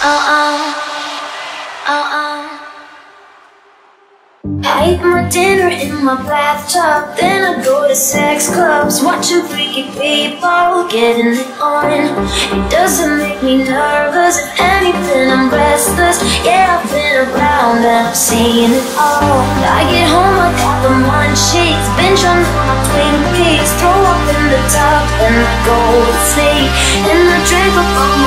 I eat my dinner in my bathtub, then I go to sex clubs, watching freaky people getting it on. It doesn't make me nervous, if anything I'm restless. Yeah, I've been around and I'm seeing it all. I get home, I got the munchies, binge on my Twin Peaks, throw up in the tub, and I go to sleep, and I drink up all